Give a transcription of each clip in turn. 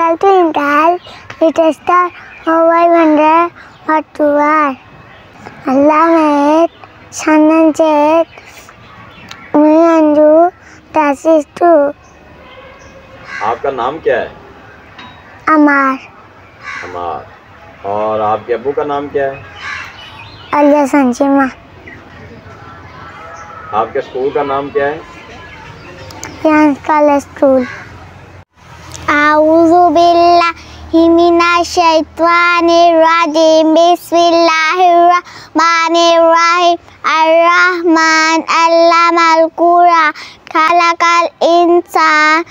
total quintal. It is the 542. Allah made Shannon Jet. Me and you, that is true. आपका नाम क्या है? अमार। अमार। और आपके अबू का नाम क्या है? अली हसन। आपके स्कूल का नाम क्या है? Young scholars school. आऊज़ु बिल्लाहि मिनश शैतानिर रजीम बिस्मिल्लाहिर रहमानिर रहीम अर्रहमान अल्लमल कुरान खलकल इंसान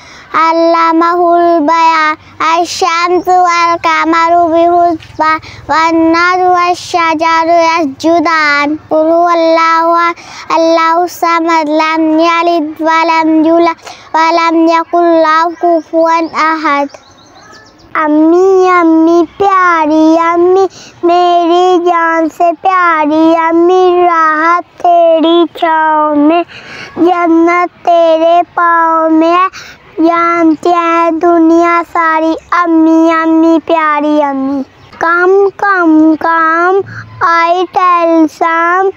अल्लमहुल बयान अश-शम्सु वल कमरु बिहुस्बान वन-नजमु वश-शजरु यस्जुदान कुल हुवल्लाहु अल्लाहु समद लम यलिद वलम यूलद वलम यकुल lahu कुफुवन अहद। अम्मी अम्मी प्यारी अम्मी मेरी जान से प्यारी अम्मी राहत तेरी छाँव में जन्नत तेरे पाँव में जानती है दुनिया सारी अम्मी अम्मी प्यारी अम्मी। Come come come I tell some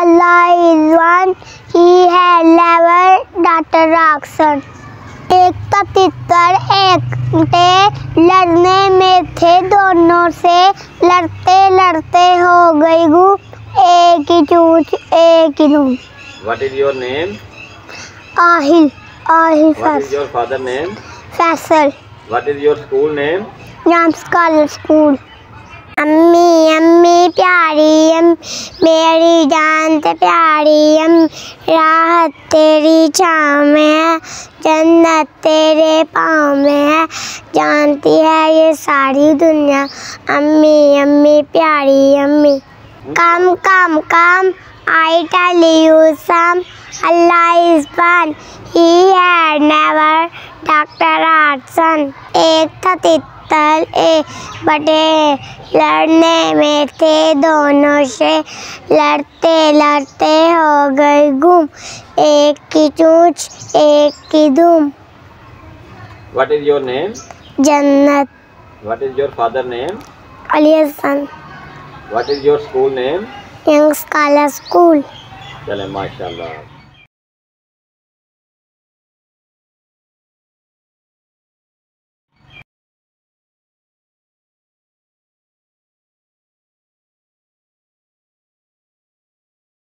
Allah is one ही है लेवर डॉक्टर राक्सन। एक तो तितर एक थे लड़ने में थे दोनों से लड़ते लड़ते हो गई गुम एक ही चूच एक ही लूम। What is your name? Ahil। Ahil Faisal। What is your father name? Faisal। What is your school name? Young Scholars School। अम्मी अम्मी प्यारी मेरी जान से प्यारी राहत तेरी छाँव में है जन्नत तेरे पाँव में है जानती है ये सारी दुनिया अम्मी अम्मी प्यारी अम्मी। Come come come I tell you some Allah is one ही है नेवर डॉक्टर राक्सन। एक था तित्तर एक बटे लड़ने में थे दोनों से लड़ते लड़ते हो गए गुम एक की चूच एक की धूम। What is your name? जन्नत। What is your father name? Ali Hasan. What is your school name? Young Scholars School। चले माशाल्लाह।